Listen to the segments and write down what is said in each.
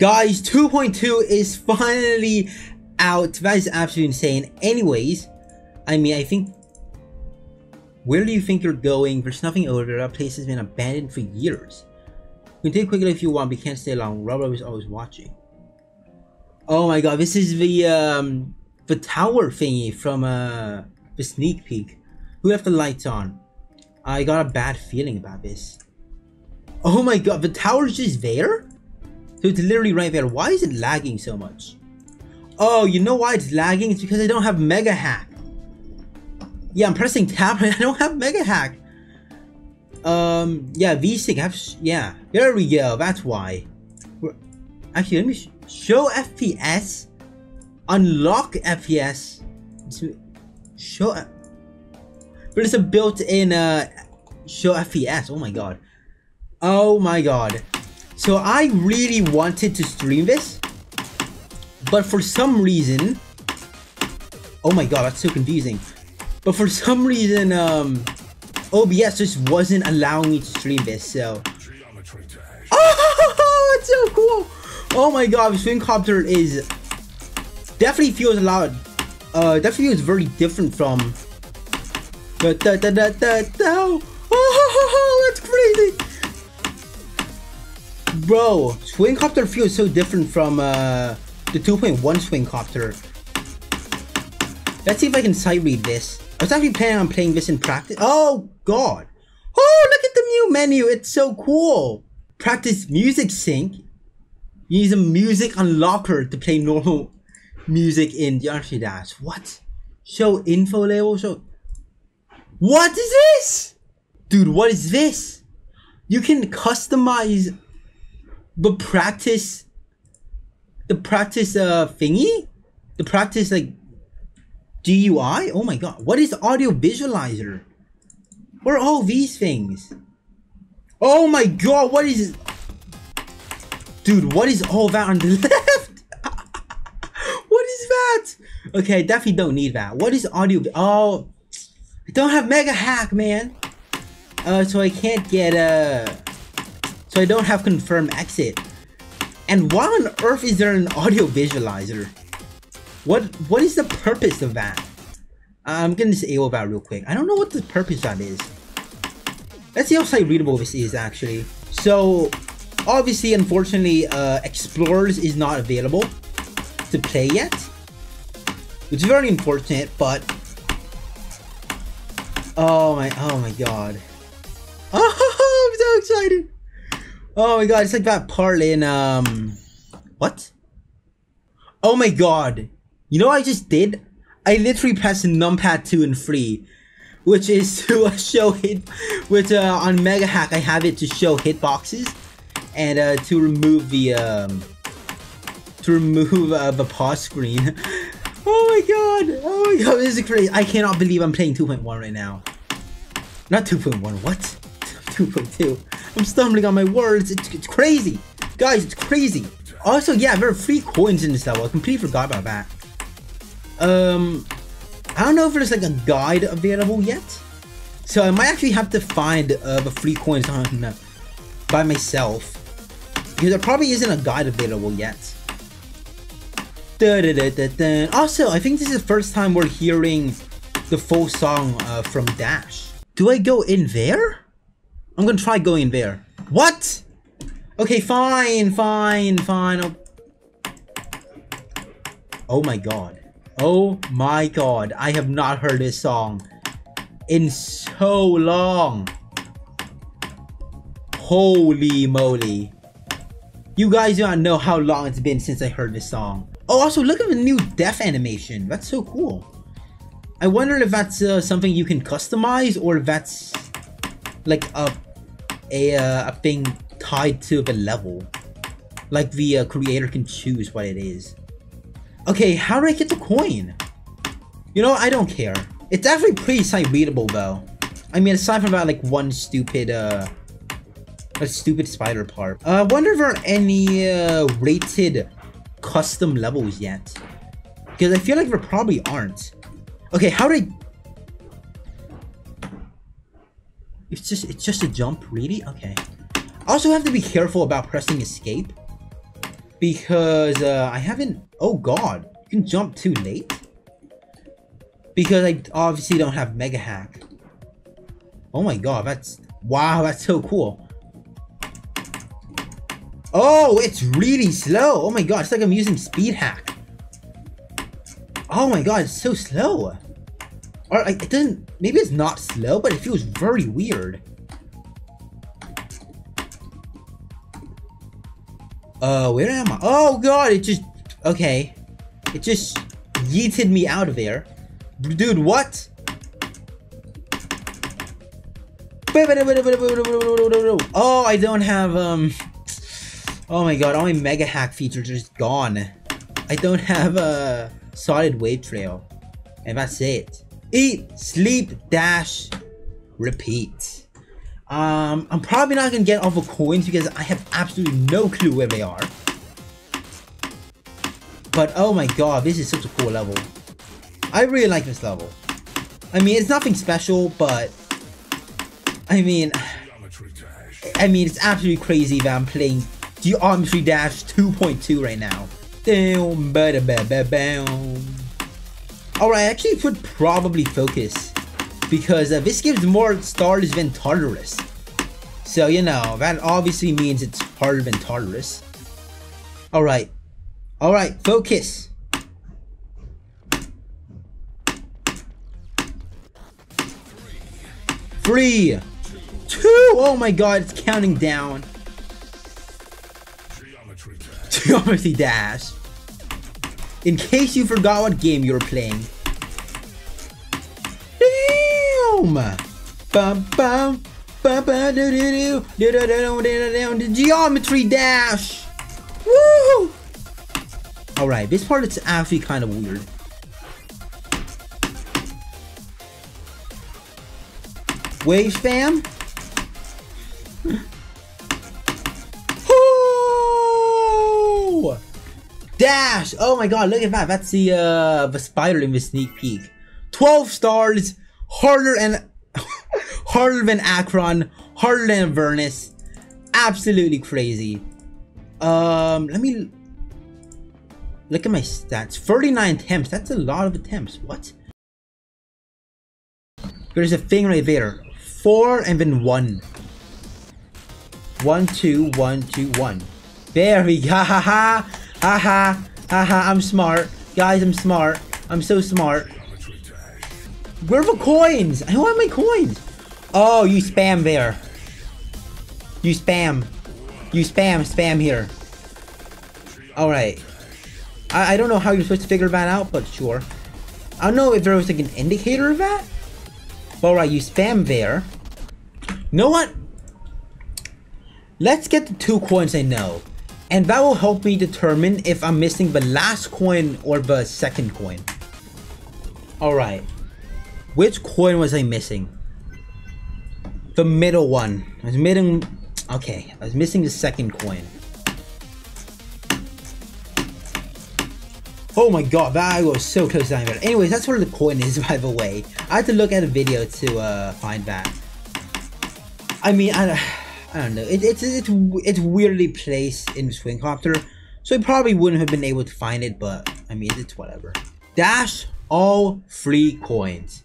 Guys, 2.2 is finally out. That is absolutely insane. Anyways, I mean, I think... Where do you think you're going? There's nothing over there. That place has been abandoned for years. You can take quickly if you want, but you can't stay long. RobTop is always watching. Oh my god, this is the tower thingy from the sneak peek. Who left the lights on? I got a bad feeling about this. Oh my god, the tower's just there? So it's literally right there. Why is it lagging so much? Oh, you know why it's lagging? It's because I don't have Mega Hack. Yeah, I'm pressing tab and I don't have Mega Hack. Yeah, V-Sync. Yeah, there we go. That's why. Actually, let me show FPS. Unlock FPS. Show. But it's a built-in show FPS. Oh my god. Oh my god. So I really wanted to stream this, but for some reason, oh my god, that's so confusing. But for some reason, OBS just wasn't allowing me to stream this. So, oh, it's so cool! Oh my god, the Swing Copter is definitely feels a lot. Definitely feels very different from. Oh, that's crazy. Bro, Swing Copter feels so different from the 2.1 Swing Copter. Let's see if I can sight read this. I was actually planning on playing this in practice. Oh god. Oh, look at the new menu. It's so cool. Practice music sync. You use a music unlocker to play normal music in Geometry Dash. What? Show info label. Show. What is this? Dude, what is this? You can customize the practice, thingy, the practice like GUI. Oh my god, what is audio visualizer? What are all these things? Oh my god, what is, dude, what is all that on the left? What is that? Okay, I definitely don't need that. What is audio? Oh, I don't have Mega Hack, man. So I can't get so I don't have confirm exit. And why on earth is there an audio visualizer? What is the purpose of that? I'm gonna disable that real quick. I don't know what the purpose of that is. Let's see how sight readable this is actually. So obviously, unfortunately, Explorers is not available to play yet, which is very unfortunate. But oh my god! Oh, I'm so excited! Oh my god, it's like that part in, what? Oh my god. You know what I just did? I literally pressed numpad 2 and 3, which is to show hit, which, on Mega Hack, I have it to show hitboxes, and, to remove the pause screen. Oh my god, this is crazy. I cannot believe I'm playing 2.1 right now. Not 2.1, what? 2.2. I'm stumbling on my words. It's crazy, guys. It's crazy. Also, yeah, there are free coins in this level. I completely forgot about that. I don't know if there's like a guide available yet, so I might actually have to find the free coins on by myself, because there probably isn't a guide available yet. Also, I think this is the first time we're hearing the full song from Dash. Do I go in there? I'm gonna try going in there. What? Okay, fine. Oh my god. Oh my god. I have not heard this song in so long. Holy moly. You guys do not know how long it's been since I heard this song. Oh, also look at the new death animation. That's so cool. I wonder if that's something you can customize, or if that's like a thing tied to the level, like the creator can choose what it is. Okay, how do I get the coin? You know, I don't care. It's actually pretty sight readable though. I mean, aside from about like one stupid a stupid spider part. I wonder if there are any rated custom levels yet, because I feel like there probably aren't. Okay, how do I? It's just a jump, really? Okay. Also have to be careful about pressing escape. because I haven't. Oh God, you can jump too late because I obviously don't have Mega Hack. Oh my God, that's wow, that's so cool. Oh, it's really slow. Oh my God, it's like I'm using Speed Hack. Oh my God, it's so slow. Or like it doesn't. Maybe it's not slow, but it feels very weird. Where am I? Oh God, it just, okay. It just yeeted me out of there. Dude, what? Oh, I don't have, oh my God, all my Mega Hack features are just gone. I don't have a solid wave trail. And that's it. Eat, sleep, dash, repeat. I'm probably not gonna get off of coins because I have absolutely no clue where they are. But oh my God, this is such a cool level. I really like this level. I mean, it's nothing special, but I mean, it's absolutely crazy that I'm playing Geometry Dash 2.2 right now. Alright, I actually could probably focus, because this gives more stars than Tartarus. So, you know, that obviously means it's harder than Tartarus. Alright. Alright, focus. Three. Two. Oh my God, it's counting down. Geometry Dash. In case you forgot what game you were playing. Geometry Dash! Woo! Alright, this part is actually kind of weird. Wave spam? Oh! Dash! Oh my God, look at that. That's the spider in the sneak peek. 12 stars! Harder and harder than Akron, harder than Vernus, absolutely crazy. Let me look at my stats. 39 attempts. That's a lot of attempts. What? There's a thing right there. 4 and then 1. 1, 2, 1, 2, 1. There we go. I'm smart, guys. I'm smart. I'm so smart. Where are the coins? I want my coins. Oh, you spam there. You spam. You spam, spam here. Alright. I don't know how you're supposed to figure that out, but sure. I don't know if there was like an indicator of that. Alright, you spam there. You know what? Let's get the 2 coins I know. And that will help me determine if I'm missing the last coin or the second coin. Alright. Which coin was I missing? The middle one. I was missing. Okay, I was missing the second coin. Oh my God, that was so close down there. Anyways, that's where the coin is, by the way. I had to look at a video to find that. I mean, I don't know. It's weirdly placed in Swing Copter, so I probably wouldn't have been able to find it. But I mean, it's whatever. Dash all 3 coins.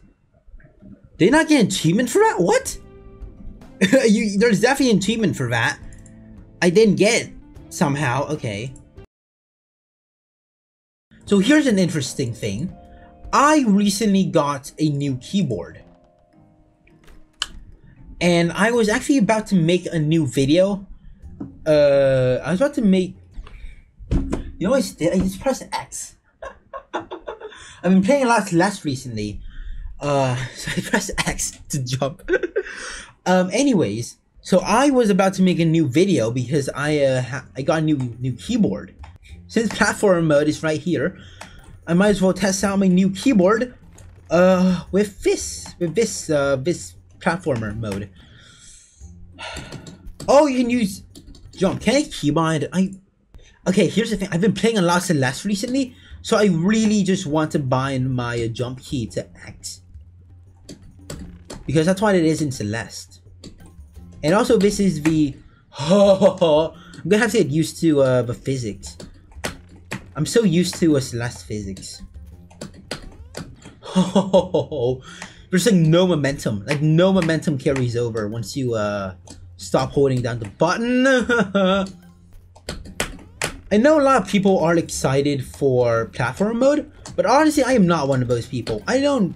Did not get an achievement for that? What? There's definitely an achievement for that. I didn't get it somehow. Okay. So here's an interesting thing. I recently got a new keyboard. And I was actually about to make a new video. I was about to make... You know what I did? I just pressed X. I've been playing a lot less recently. So I press X to jump. Anyways, so I was about to make a new video because I got a new keyboard. Since platform mode is right here, I might as well test out my new keyboard with this platformer mode. Oh, you can use jump. Can I keybind? Okay, here's the thing. I've been playing a lot Celeste recently, so I really just want to bind my jump key to X. Because that's what it is in Celeste. And also this is the... I'm gonna have to get used to the physics. I'm so used to Celeste physics. Oh, there's like no momentum. Like no momentum carries over once you stop holding down the button. I know a lot of people are excited for platform mode, but honestly, I am not one of those people. I don't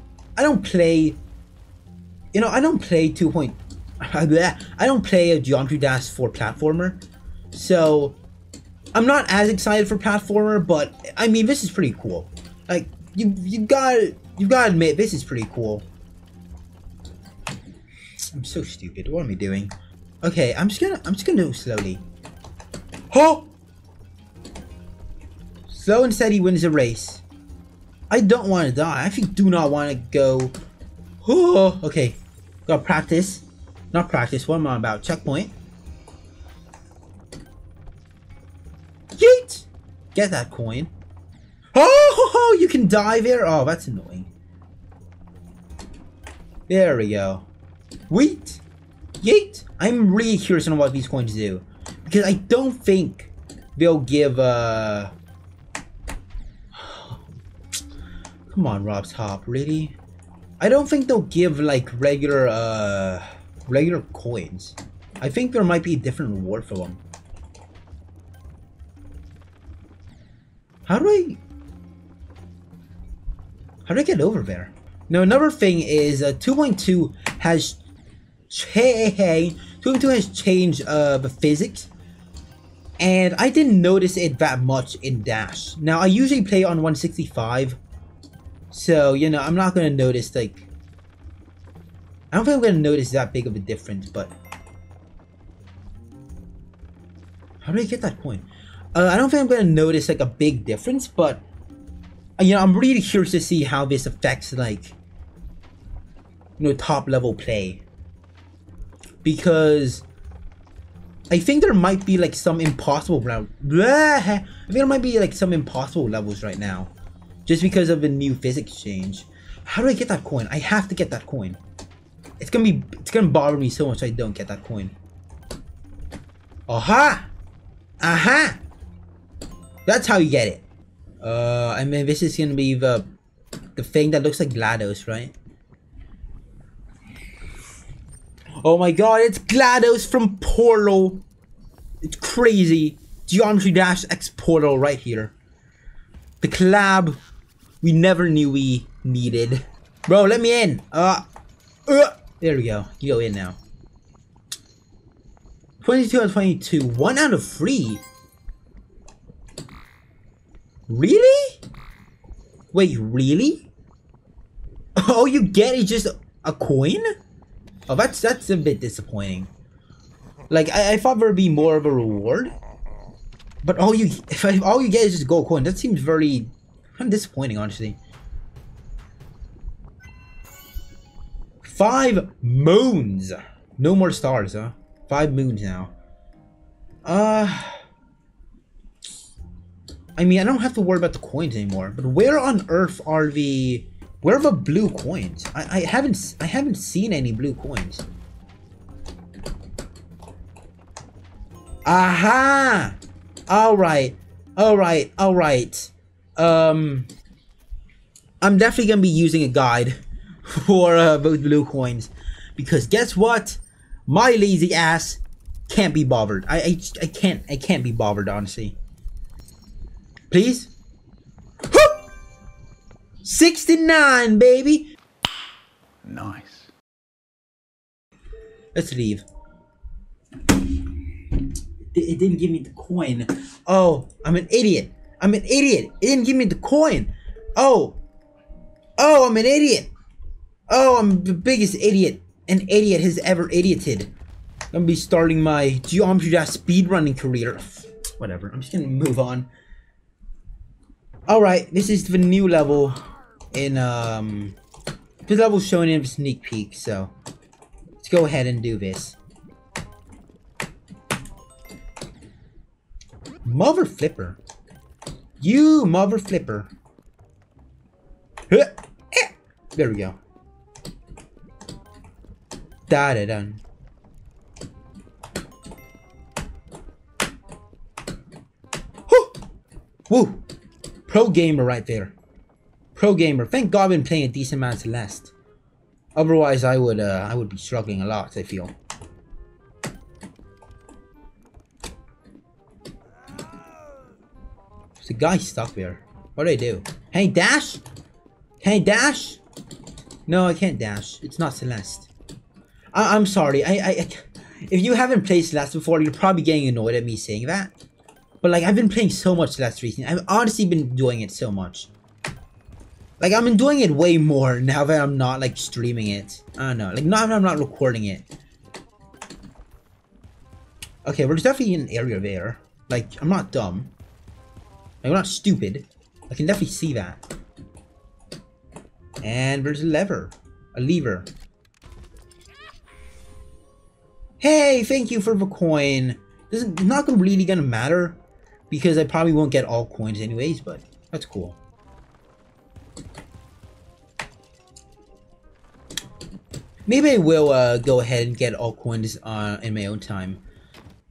play. You know, I don't play I don't play a Geometry Dash for platformer, so I'm not as excited for platformer. But I mean, this is pretty cool. Like you've got to admit, this is pretty cool. I'm so stupid. What am I doing? Okay, I'm just gonna do it slowly. Oh! Slow and steady wins the race. I don't want to die. I think do not want to go. Oh, okay. Gotta practice. Not practice. What am I about? Checkpoint. Yeet! Get that coin. Oh, you can die there. Oh, that's annoying. There we go. Wait. Yeet. I'm really curious on what these coins do, because I don't think they'll give come on, RobTop, really? I don't think they'll give like regular coins. I think there might be a different reward for them. How do I get over there? Now another thing is 2.2 has 2.2 has changed the physics, and I didn't notice it that much in Dash. Now I usually play on 165, so you know I'm not gonna notice like. I don't think I'm gonna notice that big of a difference, but how do I get that coin? I don't think I'm gonna notice like a big difference, but you know I'm really curious to see how this affects like top level play, because I think there might be like some impossible round. I think there might be like some impossible levels right now, just because of the new physics change. How do I get that coin? I have to get that coin. It's gonna bother me so much I don't get that coin. Aha! Aha! That's how you get it. I mean, this is gonna be the thing that looks like GLaDOS, right? Oh my god, it's GLaDOS from Portal! It's crazy. Geometry Dash X Portal right here. The collab we never knew we needed. Bro, let me in! There we go. You go in now. 22 out of 22. 1 out of 3. Really? Wait, really? All you get is just a coin? Oh, that's a bit disappointing. Like I thought there'd be more of a reward, but all you get is just a gold coin. That seems very kind of disappointing, honestly. 5 moons! No more stars, huh? 5 moons now. I mean, I don't have to worry about the coins anymore, but where on earth are the... Where are the blue coins? I haven't seen any blue coins. Aha! Alright. Alright, alright. I'm definitely gonna be using a guide for both blue coins, because guess what, my lazy ass can't be bothered. I can't be bothered, honestly. Please. Whoop! 69, baby. Nice. Let's leave. It didn't give me the coin. Oh, I'm an idiot. I'm an idiot. It didn't give me the coin. Oh. Oh, I'm an idiot. Oh, I'm the biggest idiot an idiot has ever idioted. I'm gonna be starting my Geometry Dash speedrunning career. Whatever, I'm just gonna move on. Alright, this is the new level in, this level's shown in a sneak peek, so let's go ahead and do this. Mother flipper. You mother flipper. There we go. Da-da-dun. Woo! Pro gamer right there. Pro gamer. Thank God I've been playing a decent amount of Celeste. Otherwise, I would be struggling a lot, I feel. There's a guy stuck there. What do I do? Can I dash? Can I dash? No, I can't dash. It's not Celeste. I'm sorry. If you haven't played Celeste before, you're probably getting annoyed at me saying that. But like, I've been playing so much Celeste recently. I've honestly been doing it so much. Like, I've been doing it way more now that I'm not, like, streaming it. I don't know. Like, now that I'm not recording it. Okay, well, there's definitely an area there. Like, I'm not dumb. Like, I'm not stupid. I can definitely see that. And there's a lever. A lever. Hey, thank you for the coin. This is not really gonna matter. Because I probably won't get all coins anyways, but that's cool. Maybe I will go ahead and get all coins in my own time,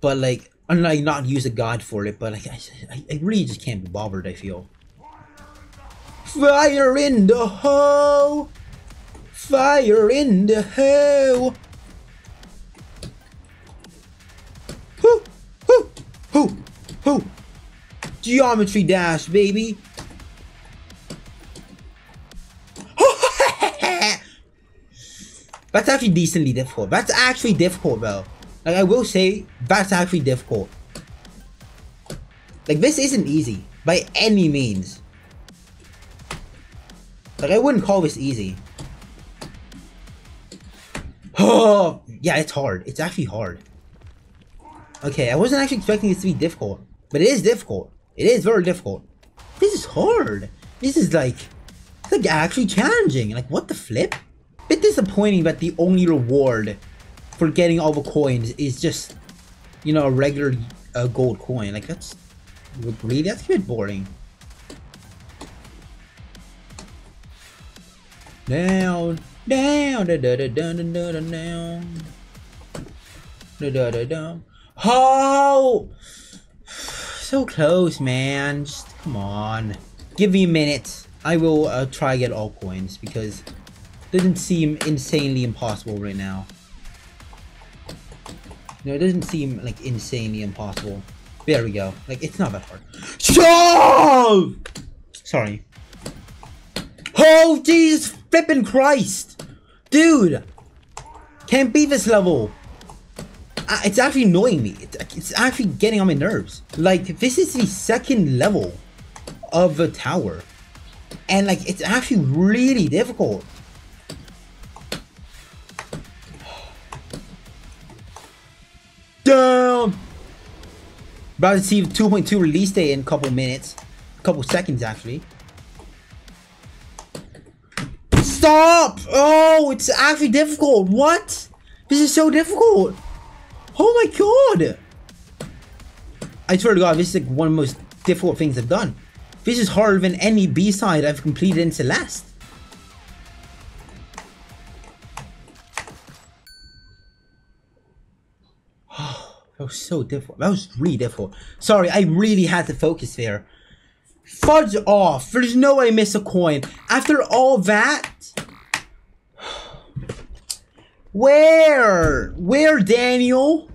but like I'm like not use a god for it. But like, I really just can't be bothered. I feel fire in the hole, fire in the hole. Whoo, whoo, whoo, whoo! Geometry Dash, baby. That's actually decently difficult. That's actually difficult, though. Like, I will say, that's actually difficult. Like, this isn't easy. By any means. Like, I wouldn't call this easy. Oh! Yeah, it's hard. It's actually hard. Okay, I wasn't actually expecting this to be difficult. But it is difficult. It is very difficult. This is hard. This is, like actually challenging. Like, what the flip? Bit disappointing that the only reward for getting all the coins is just, you know, a regular gold coin. Like, that's really, that's a bit boring. Down, down, da da da da da da da down, da da da da. Oh, so close, man. Just come on. Give me a minute. I will try to get all coins because. Doesn't seem insanely impossible right now. No, it doesn't seem like insanely impossible. There we go. Like, it's not that hard. Shove! Sorry. Oh, Jesus flippin' Christ! Dude! Can't beat this level! It's actually annoying me. It's actually getting on my nerves. Like, this is the second level of the tower. And, like, it's actually really difficult. Down. About to see 2.2 release day in a couple minutes, a couple seconds actually. Stop! Oh, it's actually difficult. What? This is so difficult. Oh my god! I swear to God, this is like one of the most difficult things I've done. This is harder than any B-side I've completed in Celeste. That was so difficult. That was really difficult. Sorry, I really had to focus there. Fudge off. There's no way I miss a coin. After all that... Where? Where, Daniel?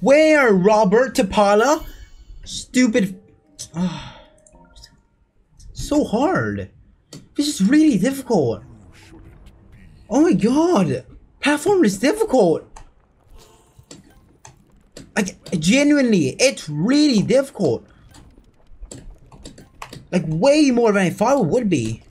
Where, Robert Tapala? Stupid... So hard. This is really difficult. Oh my god. Platform is difficult. Like, genuinely, it's really difficult. Like, way more than I thought it would be.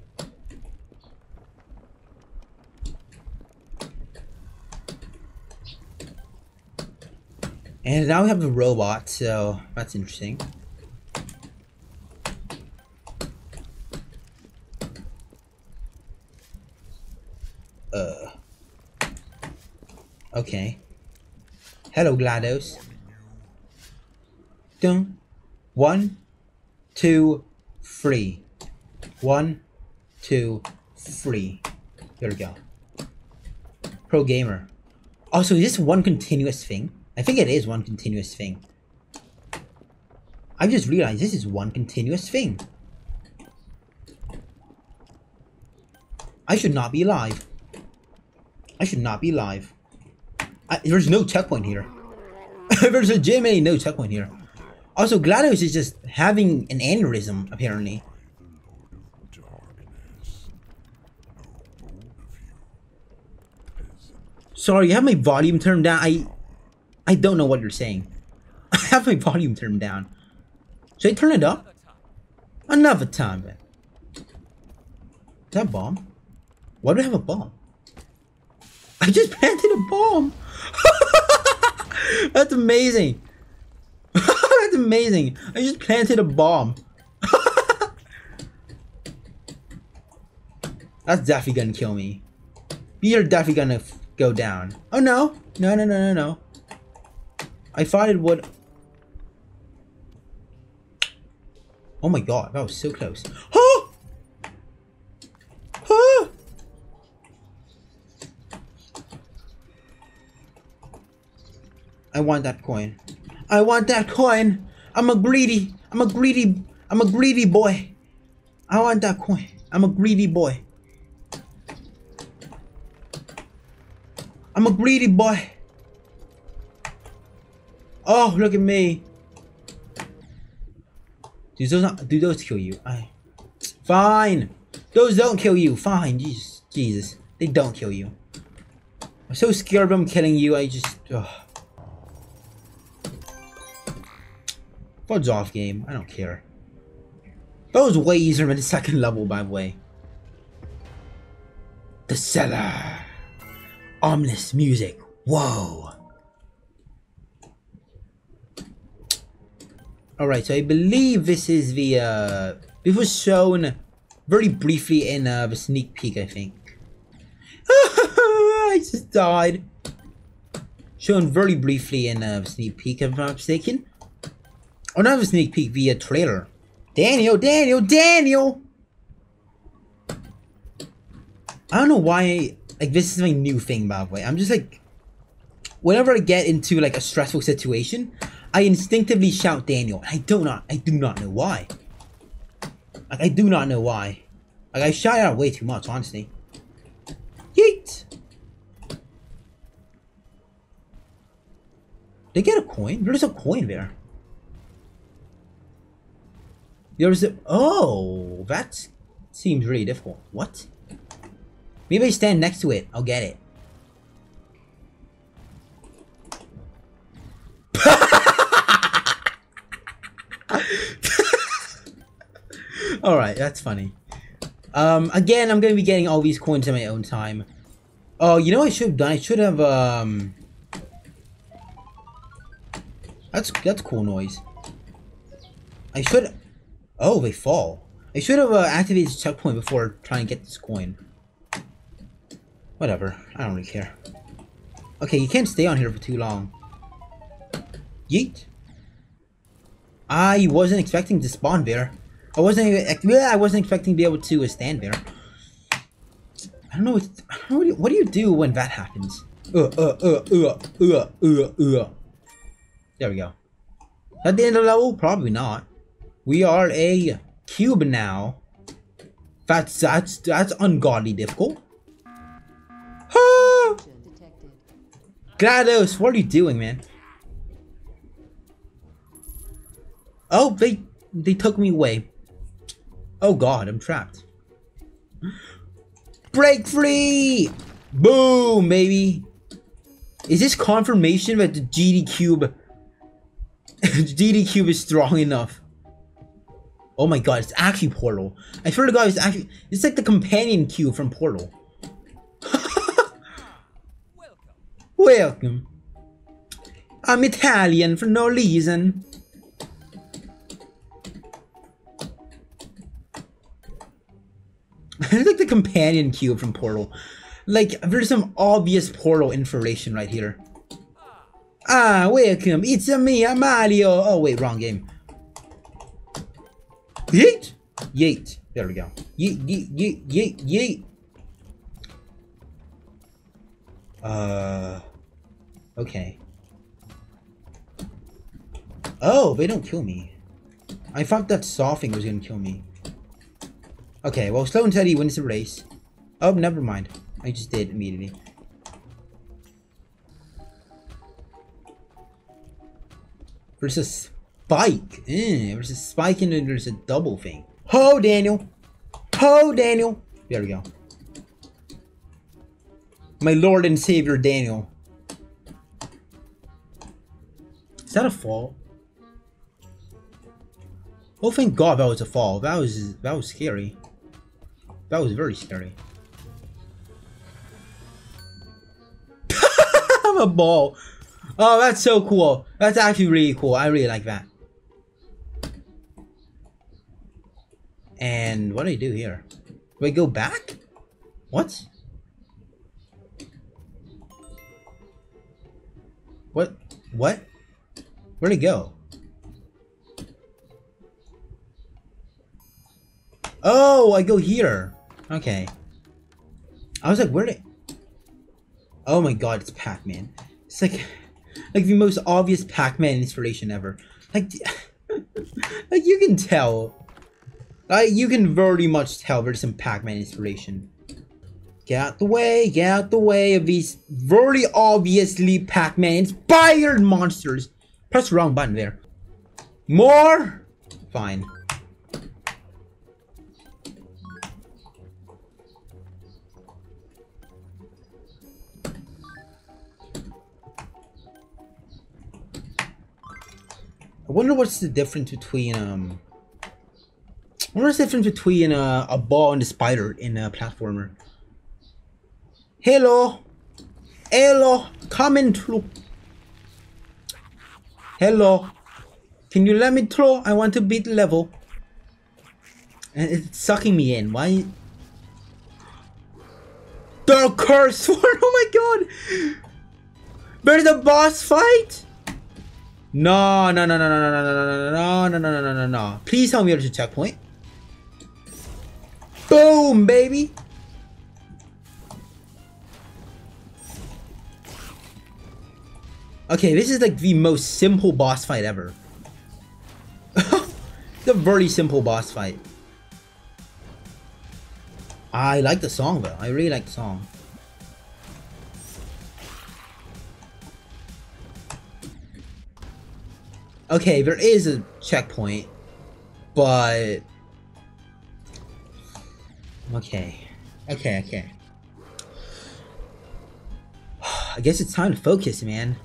And now we have the robot, so that's interesting. Okay. Hello, GLaDOS. Dun. 1, 2, 3. 1, 2, 3. There we go. Pro gamer. Also, is this one continuous thing? I think it is one continuous thing. I just realized this is one continuous thing. I should not be live. I should not be live. There's no checkpoint here. There's legitimately no checkpoint here. Also, GLaDOS is just having an aneurysm, apparently. Sorry, you have my volume turned down. I don't know what you're saying. I have my volume turned down. Should I turn it up? Another time, man. Is that a bomb? Why do I have a bomb? I just planted a bomb! That's amazing! That's amazing! I just planted a bomb! That's definitely gonna kill me. You're definitely gonna go down. Oh no! No, no, no, no, no. I thought it would. Oh my god, that was so close. Huh? Huh? I want that coin. I want that coin. I'm a greedy boy. I want that coin. I'm a greedy boy. I'm a greedy boy. Oh, look at me. Do those kill you? Fine. Those don't kill you. Fine. Jesus. They don't kill you. I'm so scared of them killing you. Fudge off, game. I don't care. Those ways are in the second level, by the way. The cellar. Ominous music. Whoa. Alright, so I believe this is the, this was shown very briefly in, the sneak peek, I think. I just died. Shown very briefly in, the sneak peek, if I'm not mistaken. Oh, not the sneak peek, the, trailer. Daniel, Daniel, Daniel! I don't know why, like, this is my new thing, by the way. I'm just, like, whenever I get into, like, a stressful situation, I instinctively shout Daniel. I do not know why. Like, I do not know why. Like, I shout out way too much, honestly. Yeet! Did they get a coin? There's a coin there. There's a... Oh! That seems really difficult. What? Maybe I stand next to it. I'll get it. Alright, that's funny. Again, I'm gonna be getting all these coins in my own time. Oh, you know what I should have done? I should have, That's cool noise. I should... Oh, they fall. I should have, activated this checkpoint before trying to get this coin. Whatever. I don't really care. Okay, you can't stay on here for too long. Yeet. I wasn't expecting to spawn there. I wasn't expecting to be able to stand there. I don't know what do you do when that happens? There we go. At the end of the level? Probably not. We are a cube now. That's ungodly difficult. Ah! GLaDOS, what are you doing, man? Oh, they took me away. Oh god, I'm trapped. Break free! Boom, baby! Is this confirmation that the GD Cube... GD Cube is strong enough? Oh my god, it's actually Portal. I swear to god, it's actually... It's like the companion cube from Portal. Welcome. Welcome. I'm Italian for no reason. It's like the companion cube from Portal. Like, there's some obvious Portal information right here. Ah, welcome, it's a me, I'm Mario. Oh wait, wrong game. Yeet! Yeet. There we go. Yeet, yeet, yeet, yeet, yeet. Okay. Oh, they don't kill me. I thought that saw thing was gonna kill me. Okay, well, slow and steady wins the race. Oh, never mind. I just did immediately. There's a spike. There's a spike and then there's a double thing. Oh, Daniel. Oh, Daniel. There we go. My Lord and Savior, Daniel. Is that a fall? Oh, thank God that was a fall. That was scary. That was very scary. I'm a ball. Oh, that's so cool. That's actually really cool. I really like that. And what do I do here? Do I go back? What? What? What? Where'd it go? Oh, I go here. Okay. I was like, where'd it... Oh my God, it's Pac-Man. It's like the most obvious Pac-Man inspiration ever. Like, like you can tell. Like, you can very much tell there's some Pac-Man inspiration. Get out the way of these very obviously Pac-Man inspired monsters. Press the wrong button there. More? Fine. I wonder what's the difference between a ball and a spider in a platformer. Hello, hello, coming through. Hello, can you let me through? I want to beat the level. And it's sucking me in. Why? The curse word. Oh my God! There's a boss fight. No, no, no, no, no, no, no, no, no, no, no, no, no, no. Please tell me there's a checkpoint. Boom, baby. Okay, this is like the most simple boss fight ever. The very simple boss fight. I like the song though. I really like the song. Okay, there is a checkpoint, but... Okay. Okay, okay. I guess it's time to focus, man.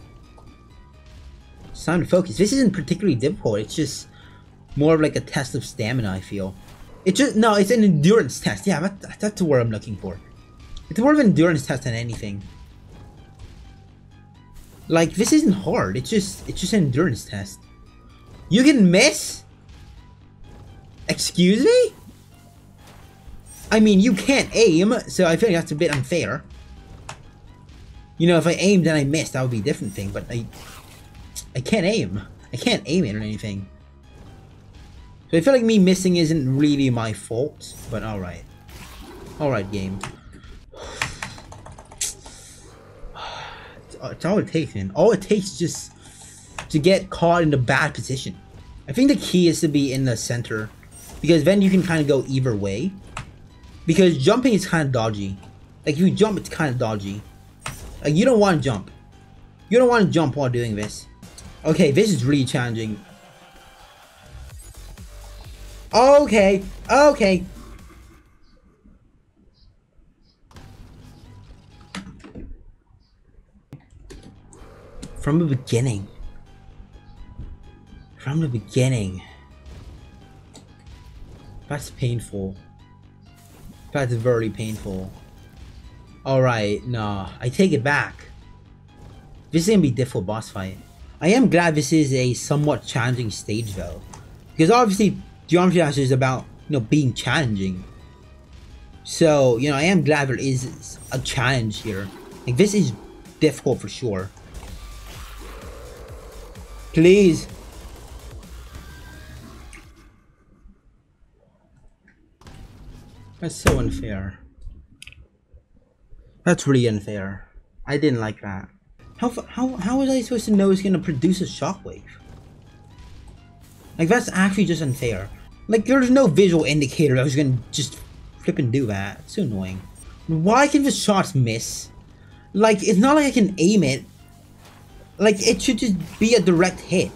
It's time to focus. This isn't particularly difficult, it's just more of like a test of stamina, I feel. It's just, no, it's an endurance test. Yeah, that's the word I'm looking for. It's more of an endurance test than anything. Like, this isn't hard, it's just an endurance test. You can miss? Excuse me? I mean, you can't aim, so I feel like that's a bit unfair. You know, if I aimed and I missed, that would be a different thing, but I can't aim. I can't aim it or anything. So I feel like me missing isn't really my fault, but alright. Alright, game. It's all it takes, man. All it takes is just to get caught in a bad position. I think the key is to be in the center, because then you can kind of go either way. Because jumping is kind of dodgy. Like, if you jump, it's kind of dodgy. Like, you don't want to jump. You don't want to jump while doing this. Okay, this is really challenging. Okay, okay. From the beginning. From the beginning. That's painful. That's very painful. Alright, nah. I take it back. This is gonna be a difficult boss fight. I am glad this is a somewhat challenging stage though. Because obviously, Geometry Dash is about, you know, being challenging. So, you know, I am glad there is a challenge here. Like, this is difficult for sure. Please. That's so unfair. That's really unfair. I didn't like that. How was I supposed to know it's gonna produce a shockwave? Like, that's actually just unfair. Like, there's no visual indicator that was gonna just flip and do that. It's so annoying. Why can the shots miss? Like, it's not like I can aim it. Like, it should just be a direct hit.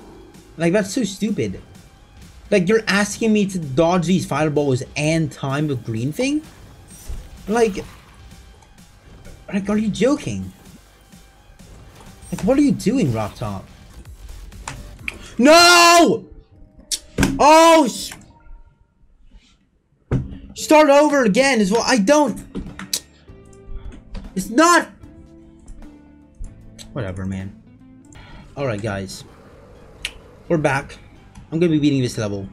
Like, that's so stupid. Like, you're asking me to dodge these fireballs and time the green thing? Like, are you joking? Like, what are you doing, RobTop? No! Oh! Start over again as well. I don't... It's not... Whatever, man. Alright, guys. We're back. I'm gonna be beating this level.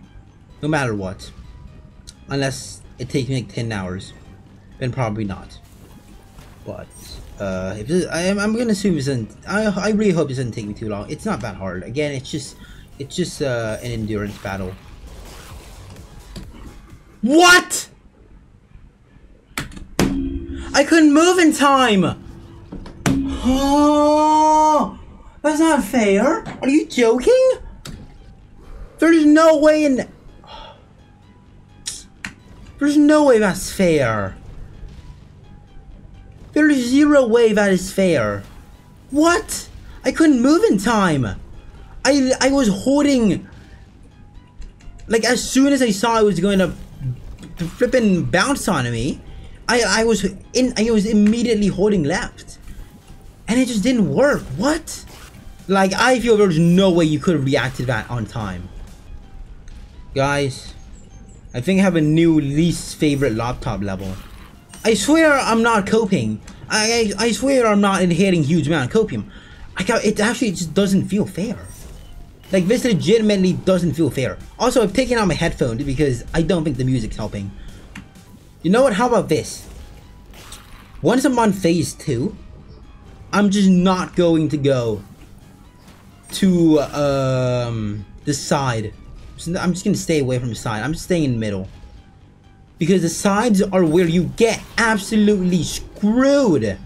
No matter what. Unless it takes me like 10 hours. Then probably not. But... if this, I'm gonna assume this doesn't... I really hope this doesn't take me too long. It's not that hard. Again, it's just an endurance battle. What?! I couldn't move in time! Oh, that's not fair! Are you joking? There's no way in... There's no way that's fair. There's zero way that is fair. What? I couldn't move in time! I was holding... Like, as soon as I saw I was going to flippin' bounce on me, I was immediately holding left. And it just didn't work. What? Like, I feel there's no way you could have reacted that on time. Guys, I think I have a new least favorite laptop level. I swear I'm not coping. I swear I'm not inhaling huge amount of copium. It actually just doesn't feel fair. Like, this legitimately doesn't feel fair. Also, I've taken out my headphones because I don't think the music's helping. You know what? How about this? Once I'm on phase 2, I'm just not going to go to the side. I'm just going to stay away from the side. I'm just staying in the middle. Because the sides are where you get absolutely screwed.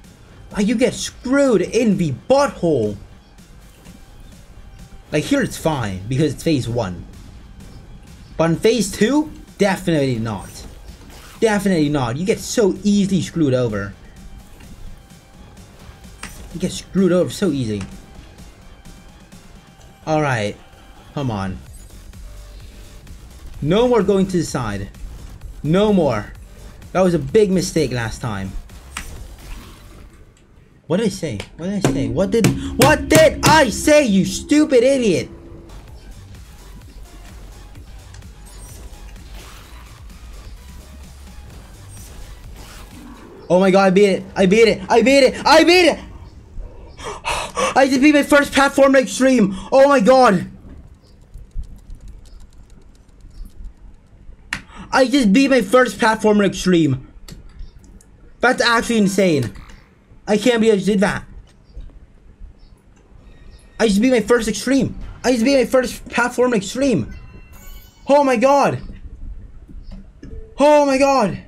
Like, you get screwed in the butthole. Like, here it's fine, because it's phase 1. But in phase 2, definitely not. Definitely not. You get so easily screwed over. You get screwed over so easy. Alright. Come on. No more going to the side. No more. That was a big mistake last time. What did I say? What did I say? What did I say, you stupid idiot? Oh my god, I beat it. I beat it. I beat it. I beat it. I just beat my first platform extreme. Oh my god. I just beat my first platformer extreme. That's actually insane. I can't believe I just did that. I just beat my first extreme. I just beat my first platform extreme. Oh my god. Oh my god.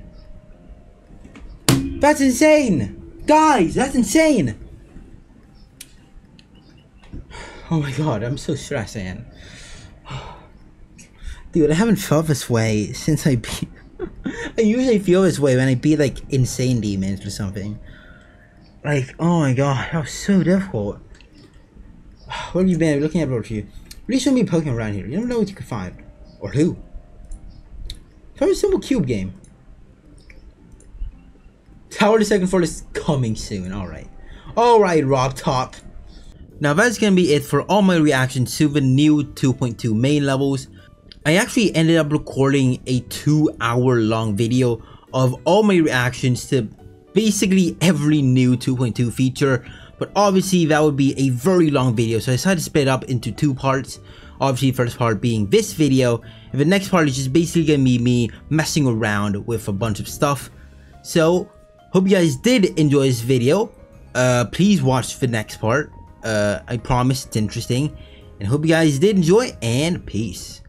That's insane. Guys, that's insane. Oh my god, I'm so stressed, man. Dude, I haven't felt this way since I beat... I usually feel this way when I beat, like, insane demons or something. Like, oh my god, that was so difficult. What have you been looking at, bro, for you? Really shouldn't be poking around here. You don't know what you can find. Or who. Find a simple cube game. Tower to second floor is coming soon, alright. Alright, RobTop. Now that's gonna be it for all my reactions to the new 2.2 main levels. I actually ended up recording a 2-hour long video of all my reactions to basically every new 2.2 feature, but obviously that would be a very long video, so I decided to split it up into 2 parts. Obviously, the first part being this video, and the next part is just basically gonna be me messing around with a bunch of stuff. So, hope you guys did enjoy this video. Please watch the next part. I promise it's interesting. And hope you guys did enjoy, and peace.